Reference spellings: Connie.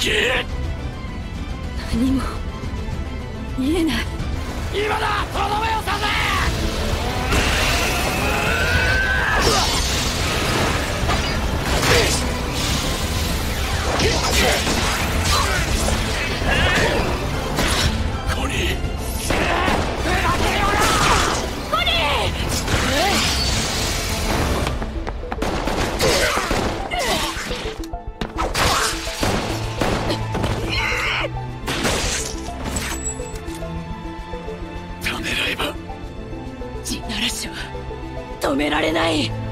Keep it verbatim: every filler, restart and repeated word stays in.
け。何も言えない。今だ、とどめを刺せ。コニー、コニー、ためらえば地鳴らしは止められない。